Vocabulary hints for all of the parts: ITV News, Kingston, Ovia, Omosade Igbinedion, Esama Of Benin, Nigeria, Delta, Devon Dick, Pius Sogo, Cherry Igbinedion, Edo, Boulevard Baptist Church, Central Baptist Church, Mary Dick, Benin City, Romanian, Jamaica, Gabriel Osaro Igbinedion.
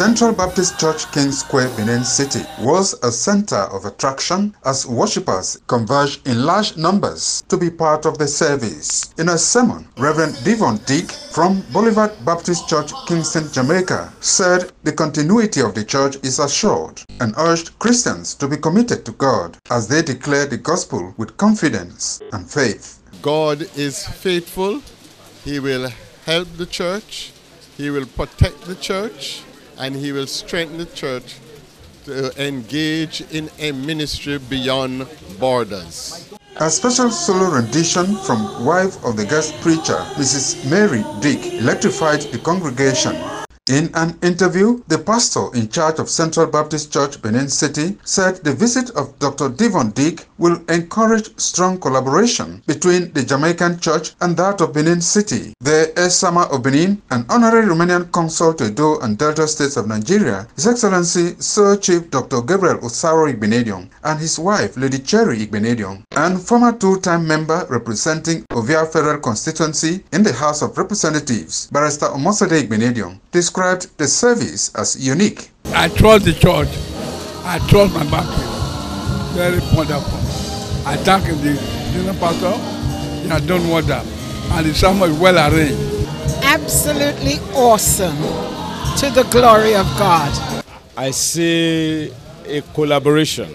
Central Baptist Church, King Square, Benin City was a center of attraction as worshippers converged in large numbers to be part of the service. In a sermon, Reverend Devon Dick from Boulevard Baptist Church, Kingston, Jamaica, said the continuity of the church is assured and urged Christians to be committed to God as they declare the gospel with confidence and faith. God is faithful. He will help the church. He will protect the church. And he will strengthen the church to engage in a ministry beyond borders. A special solo rendition from wife of the guest preacher, Mrs. Mary Dick, electrified the congregation. In an interview, the pastor in charge of Central Baptist Church, Benin City, said the visit of Dr. Devon Dick will encourage strong collaboration between the Jamaican church and that of Benin City. The Esama of Benin, an honorary Romanian consul to Edo and Delta states of Nigeria, His Excellency Sir Chief Dr. Gabriel Osaro Igbinedion and his wife Lady Cherry Igbinedion, and former two-time member representing Ovia Federal Constituency in the House of Representatives, Barrister Omosade Igbinedion, described the service as unique. I trust the church. I trust my baptism. Very wonderful. I thank the senior pastor. He has done wonder. And the sermon is well arranged. Absolutely awesome. To the glory of God. I see a collaboration.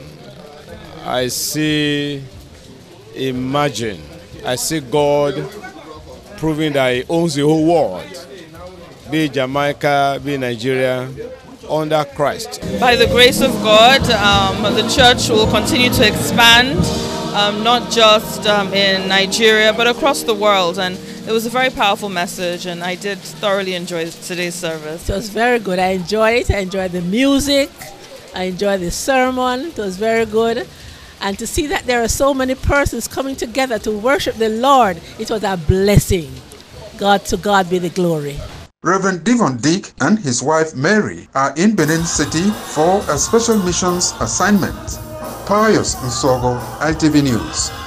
I see a margin. I see God proving that He owns the whole world. Be Jamaica, be Nigeria, under Christ. By the grace of God, the church will continue to expand, not just in Nigeria, but across the world. And it was a very powerful message, and I did thoroughly enjoy today's service. It was very good. I enjoyed it. I enjoyed the music. I enjoyed the sermon. It was very good. And to see that there are so many persons coming together to worship the Lord, it was a blessing. To God be the glory. Reverend Devon Dick and his wife Mary are in Benin City for a special missions assignment. Pius Sogo, ITV News.